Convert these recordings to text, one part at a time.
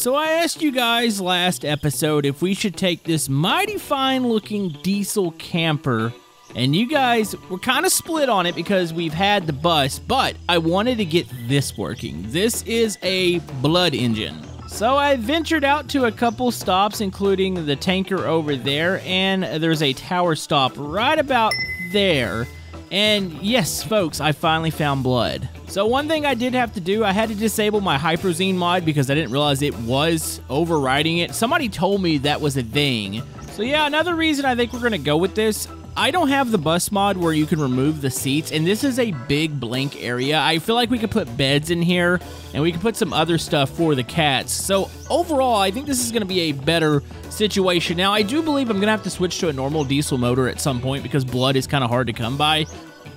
So I asked you guys last episode if we should take this mighty fine looking diesel camper, and you guys were kind of split on it because we've had the bus, but I wanted to get this working. This is a blood engine. So I ventured out to a couple stops, including the tanker over there, and there's a tower stop right about there. And yes, folks, I finally found blood. So one thing I did have to do, I had to disable my Hyperzine mod because I didn't realize it was overriding it. Somebody told me that was a thing. So yeah, another reason I think we're gonna go with this, I don't have the bus mod where you can remove the seats, and this is a big blank area. I feel like we could put beds in here, and we could put some other stuff for the cats. So overall, I think this is gonna be a better situation. Now, I do believe I'm gonna have to switch to a normal diesel motor at some point because blood is kind of hard to come by.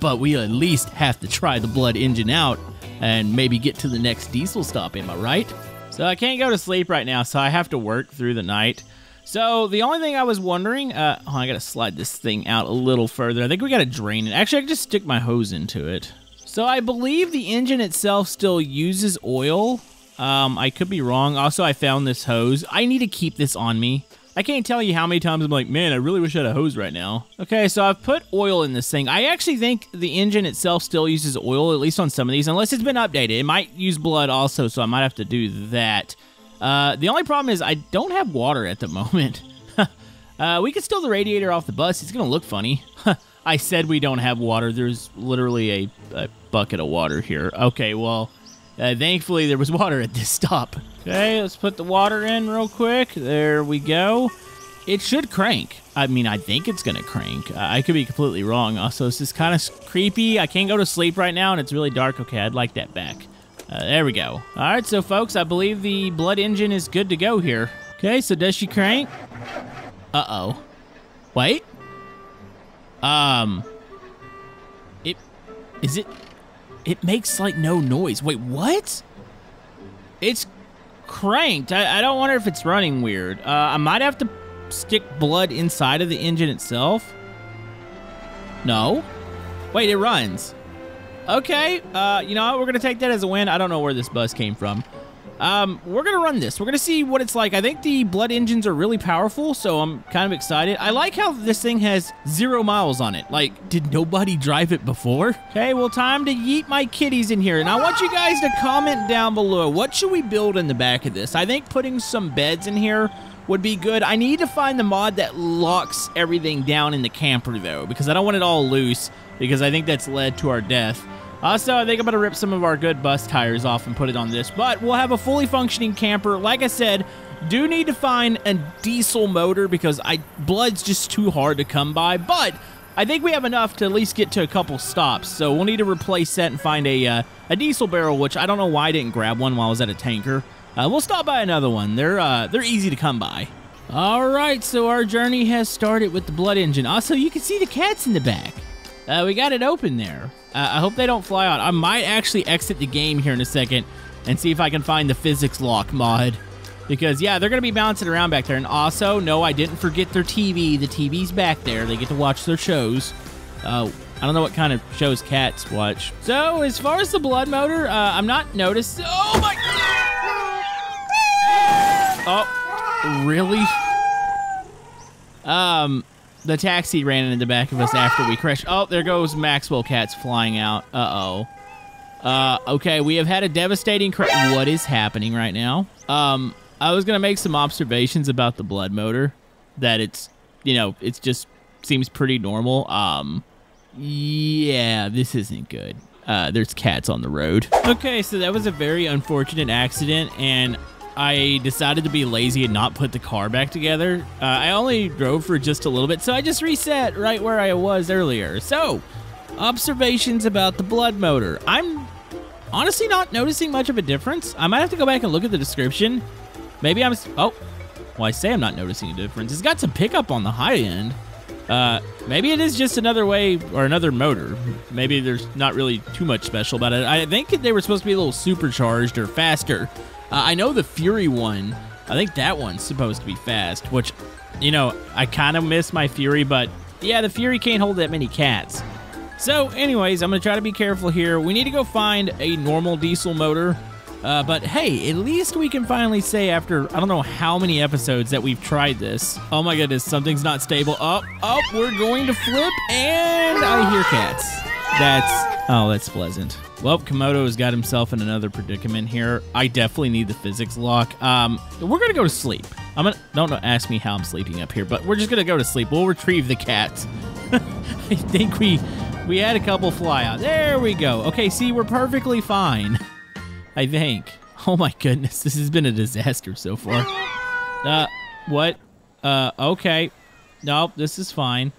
But we at least have to try the blood engine out and maybe get to the next diesel stop, am I right? So I can't go to sleep right now, so I have to work through the night. So the only thing I was wondering, oh, I gotta slide this thing out a little further. I think we gotta drain it. Actually, I can just stick my hose into it. So I believe the engine itself still uses oil. I could be wrong. Also, I found this hose. I need to keep this on me. I can't tell you how many times I'm like, man, I really wish I had a hose right now. Okay, so I've put oil in this thing. I actually think the engine itself still uses oil, at least on some of these, unless it's been updated. It might use blood also, so I might have to do that. The only problem is I don't have water at the moment. We could steal the radiator off the bus. It's gonna look funny. I said we don't have water. There's literally a bucket of water here. Okay, well, thankfully there was water at this stop. Okay, let's put the water in real quick. There we go. It should crank. I mean, I think it's gonna crank. I could be completely wrong. Also, this is kind of creepy. I can't go to sleep right now, and it's really dark. Okay, I'd like that back. There we go. All right, so folks, I believe the blood engine is good to go here. Okay, so does she crank? Uh-oh. Wait. It makes, like, no noise. Wait, what? It's cranked. I don't wonder if it's running weird. I might have to stick blood inside of the engine itself. No. Wait, it runs. Okay. You know what? We're going to take that as a win. I don't know where this bus came from. We're going to run this. We're going to see what it's like. I think the blood engines are really powerful, so I'm kind of excited. I like how this thing has 0 miles on it. Like, did nobody drive it before? Okay, well, time to yeet my kitties in here. And I want you guys to comment down below. What should we build in the back of this? I think putting some beds in here would be good. I need to find the mod that locks everything down in the camper, though, because I don't want it all loose, because I think that's led to our death. Also, I think I'm going to rip some of our good bus tires off and put it on this. But we'll have a fully functioning camper. Like I said, do need to find a diesel motor because blood's just too hard to come by. But I think we have enough to at least get to a couple stops. So we'll need to replace that and find a diesel barrel, which I don't know why I didn't grab one while I was at a tanker. We'll stop by another one. They're easy to come by. All right, so our journey has started with the blood engine. Also, you can see the cats in the back. We got it open there. I hope they don't fly out. I might actually exit the game here in a second and see if I can find the physics lock mod. Because, yeah, they're going to be bouncing around back there. And also, no, I didn't forget their TV. The TV's back there. They get to watch their shows. I don't know what kind of shows cats watch. So, as far as the blood motor, I'm not noticing. Oh, my God! Oh, really? The taxi ran into the back of us after we crashed. Oh, there goes Maxwell cats flying out. Uh-oh. Okay, we have had a devastating crash. What is happening right now? I was going to make some observations about the blood motor. That it's, you know, it just seems pretty normal. Yeah, this isn't good. There's cats on the road. Okay, so that was a very unfortunate accident, and I decided to be lazy and not put the car back together. I only drove for just a little bit, so I just reset right where I was earlier. So, observations about the blood motor. I'm honestly not noticing much of a difference. I might have to go back and look at the description. Maybe I'm... Oh, well, I say I'm not noticing a difference. It's got some pickup on the high end. Maybe it is just another way or another motor. Maybe there's not really too much special about it. I think they were supposed to be a little supercharged or faster. I know the Fury one, I think that one's supposed to be fast, which, you know, I kind of miss my Fury, but yeah, the Fury can't hold that many cats. So anyways, I'm going to try to be careful here. We need to go find a normal diesel motor. But hey, at least we can finally say after I don't know how many episodes that we've tried this. Oh my goodness, something's not stable. Oh, we're going to flip, and I hear cats. That's pleasant. Well, Komodo's got himself in another predicament here. I definitely need the physics lock. We're gonna go to sleep. Don't ask me how I'm sleeping up here, but we're just gonna go to sleep. We'll retrieve the cats. I think we had a couple fly out. There we go. Okay, see, we're perfectly fine. I think. Oh my goodness, this has been a disaster so far. What? Okay. Nope, this is fine.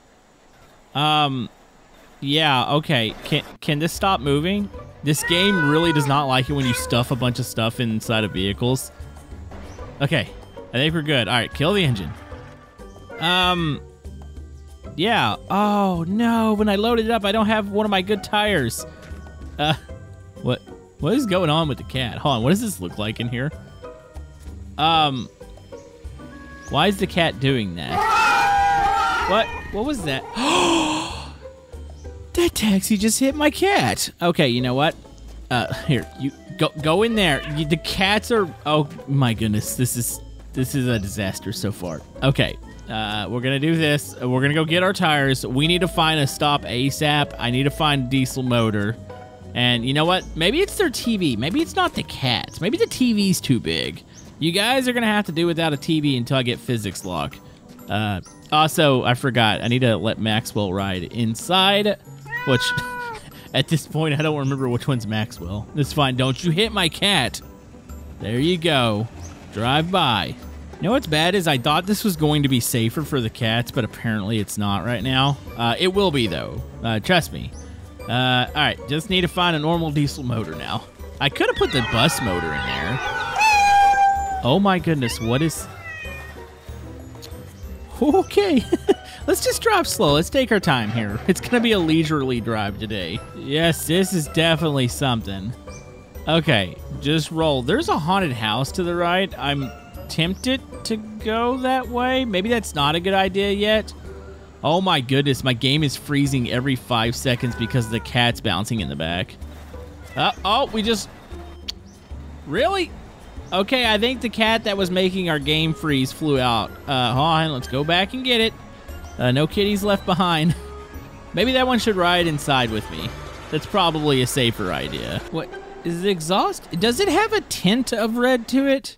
Yeah, okay. Can this stop moving? This game really does not like it when you stuff a bunch of stuff inside of vehicles. Okay, I think we're good. All right, kill the engine. Yeah. Oh no, when I loaded it up, I don't have one of my good tires. What is going on with the cat? Hold on, what does this look like in here? Why is the cat doing that? What was that? That taxi just hit my cat. Okay, you know what? Here, you go in there. The cats are. Oh my goodness, this is a disaster so far. Okay, we're gonna do this. We're gonna go get our tires. We need to find a stop ASAP. I need to find a diesel motor. And you know what? Maybe it's their TV. Maybe it's not the cats. Maybe the TV's too big. You guys are gonna have to do without a TV until I get physics lock. Also, I forgot. I need to let Maxwell ride inside. Which, at this point, I don't remember which one's Maxwell. It's fine. Don't you hit my cat. There you go. Drive by. You know what's bad is I thought this was going to be safer for the cats, but apparently it's not right now. It will be, though. Trust me. All right. Just need to find a normal diesel motor now. I could have put the bus motor in there. Oh, my goodness. What is... Okay. Let's just drive slow. Let's take our time here. It's going to be a leisurely drive today. Yes, this is definitely something. Okay, just roll. There's a haunted house to the right. I'm tempted to go that way. Maybe that's not a good idea yet. Oh my goodness, my game is freezing every 5 seconds because the cat's bouncing in the back. We just... Really? Okay, I think the cat that was making our game freeze flew out. Hold on, let's go back and get it. No kitties left behind. Maybe that one should ride inside with me. That's probably a safer idea. What is the exhaust? Does it have a tint of red to it?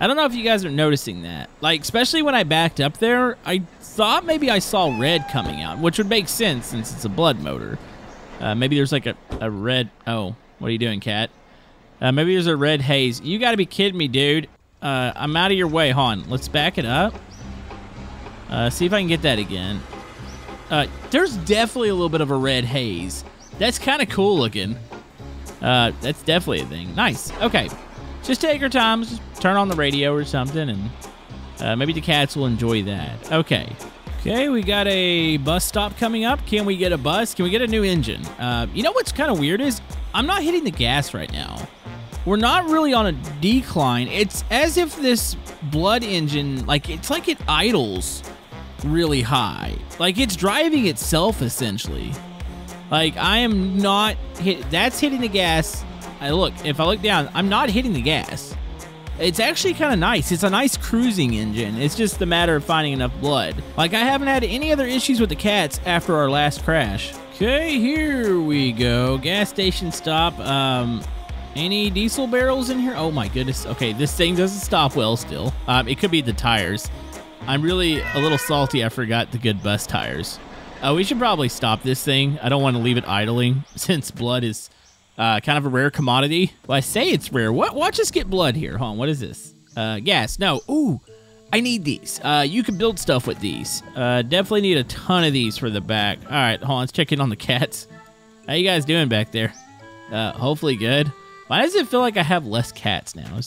I don't know if you guys are noticing that. Like, especially when I backed up there, I thought maybe I saw red coming out, which would make sense since it's a blood motor. Maybe there's like a red... Oh, what are you doing, cat? Maybe there's a red haze. You gotta be kidding me, dude. I'm out of your way, hon. Let's back it up. See if I can get that again. There's definitely a little bit of a red haze. That's kind of cool looking. That's definitely a thing. Nice. Okay. Just take your time. Just turn on the radio or something, and maybe the cats will enjoy that. Okay. Okay, we got a bus stop coming up. Can we get a bus? Can we get a new engine? You know what's kind of weird is I'm not hitting the gas right now. We're not really on a decline. It's as if this blood engine, like it idles really high. Like it's driving itself essentially. Like I am not that's hitting the gas. If I look down, I'm not hitting the gas. It's actually kind of nice. It's a nice cruising engine. It's just a matter of finding enough blood. Like I haven't had any other issues with the cats after our last crash. Okay, here we go. Gas station stop. Any diesel barrels in here? Oh my goodness. Okay, this thing doesn't stop well still. It could be the tires. I'm really a little salty. I forgot the good bus tires. We should probably stop this thing. I don't want to leave it idling since blood is kind of a rare commodity. Well, I say it's rare. Watch us get blood here. Hold on, what is this? Gas. No. Ooh, I need these. You can build stuff with these. Definitely need a ton of these for the back. All right, hold on. Let's check in on the cats. How you guys doing back there? Hopefully good. Why does it feel like I have less cats now?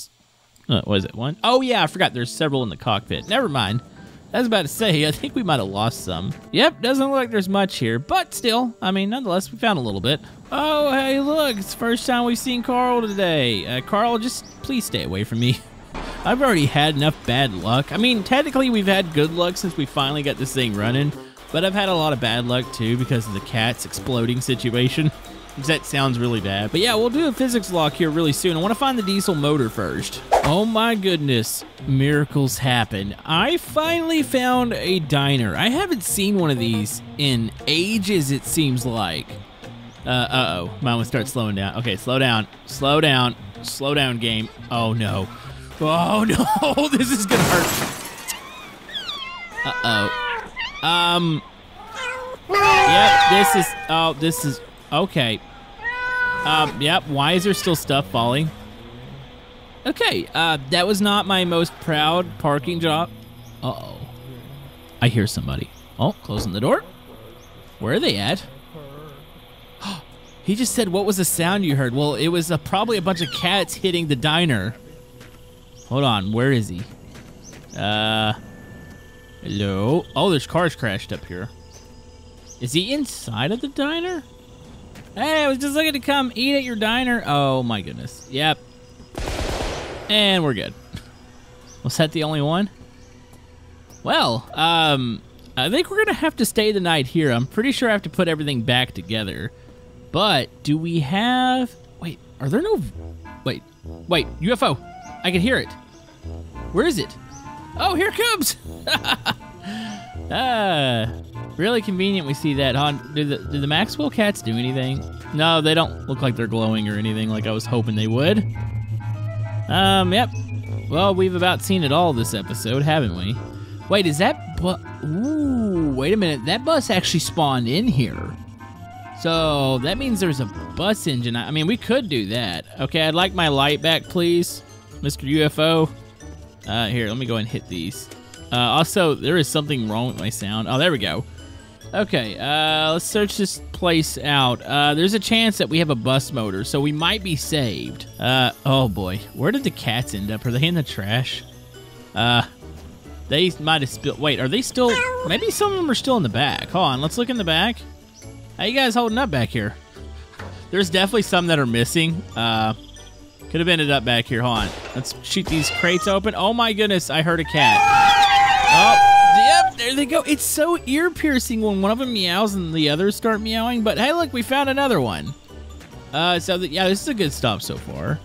What is it, one? Oh, yeah, I forgot. There's several in the cockpit. Never mind. I was about to say, I think we might have lost some. Yep, doesn't look like there's much here. But still, I mean, nonetheless, we found a little bit. Oh, hey, look. It's the first time we've seen Carl today. Carl, just please stay away from me. I've already had enough bad luck. I mean, technically, we've had good luck since we finally got this thing running. But I've had a lot of bad luck, too, because of the cat's exploding situation. That sounds really bad. But yeah, we'll do a physics log here really soon. I want to find the diesel motor first. Oh my goodness. Miracles happen. I finally found a diner. I haven't seen one of these in ages, it seems like. Uh-oh. Mine would start slowing down. Okay, slow down. Slow down. Slow down, game. Oh, no. Oh, no. This is gonna hurt. Uh-oh. Yep, this is... Oh, this is... Okay. Yep, why is there still stuff falling? Okay, that was not my most proud parking job. Uh-oh. I hear somebody. Oh, closing the door. Where are they at? He just said, what was the sound you heard? Well, it was probably a bunch of cats hitting the diner. Hold on, where is he? Hello? Oh, there's cars crashed up here. Is he inside of the diner? Hey, I was just looking to come eat at your diner. Oh my goodness. Yep. And we're good. Was that the only one? Well, I think we're gonna have to stay the night here. I'm pretty sure I have to put everything back together. But do we have... Wait, are there no... Wait, wait, UFO. I can hear it. Where is it? Oh, here it comes. Really convenient we see that, huh? Do the Maxwell cats do anything? No, they don't look like they're glowing or anything like I was hoping they would. Yep. Well, we've about seen it all this episode, haven't we? Wait, is that ooh, wait a minute. That bus actually spawned in here. So, that means there's a bus engine. I mean, we could do that. Okay, I'd like my light back, please, Mr. UFO. Here, let me go and hit these. Also, there is something wrong with my sound. Oh, there we go. Okay, let's search this place out. There's a chance that we have a bus motor, so we might be saved. Oh boy. Where did the cats end up? Are they in the trash? They might have spilled. Wait, are they still? Maybe some of them are still in the back. Hold on, let's look in the back. How you guys holding up back here? There's definitely some that are missing. Could have ended up back here. Hold on. Let's shoot these crates open. Oh my goodness, I heard a cat. Oh, yep, there they go. It's so ear-piercing when one of them meows and the others start meowing. But hey, look, we found another one. Yeah, this is a good stop so far.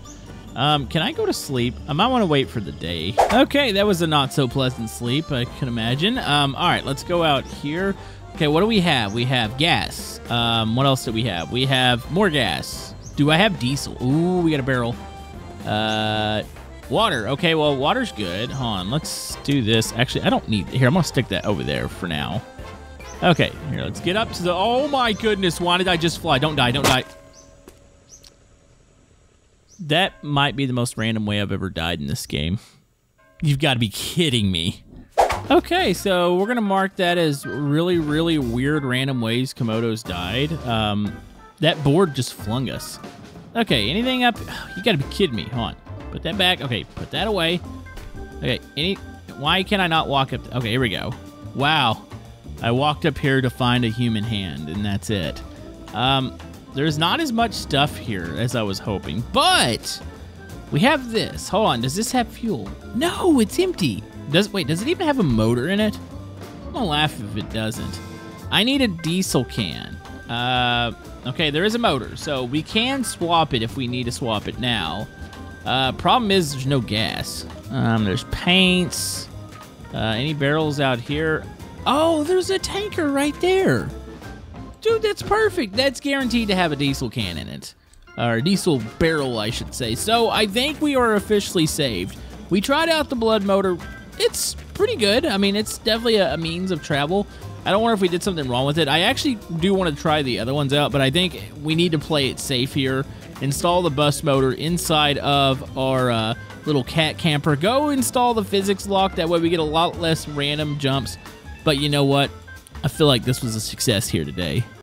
Can I go to sleep? I might want to wait for the day. Okay, that was a not-so-pleasant sleep, I can imagine. All right, let's go out here. Okay, what do we have? We have gas. What else do we have? We have more gas. Do I have diesel? Ooh, we got a barrel. Water. Okay, well, water's good. Hold on, let's do this. Actually, I don't need... Here, I'm going to stick that over there for now. Okay, here, let's get up to the... Oh, my goodness. Why did I just fly? Don't die. Don't die. That might be the most random way I've ever died in this game. You've got to be kidding me. Okay, so we're going to mark that as really, really weird random ways Komodo's died. That board just flung us. Okay, anything up... You got to be kidding me. Hold on. Put that back. Okay, put that away. Okay, why can I not walk up? Okay, here we go. Wow. I walked up here to find a human hand, and that's it. There's not as much stuff here as I was hoping, but we have this. Hold on, does this have fuel? No, it's empty. Wait, does it even have a motor in it? I'm gonna laugh if it doesn't. I need a diesel can. Okay, there is a motor, so we can swap it if we need to swap it now. Problem is there's no gas. There's paints. Any barrels out here? Oh, there's a tanker right there. Dude, that's perfect. That's guaranteed to have a diesel can in it. Or diesel barrel, I should say. So I think we are officially saved. We tried out the blood motor. It's pretty good. I mean, it's definitely a means of travel. I don't wonder if we did something wrong with it. I actually do want to try the other ones out, but I think we need to play it safe here. Install the bus motor inside of our little cat camper. Go install the physics lock. That way we get a lot less random jumps. But you know what? I feel like this was a success here today.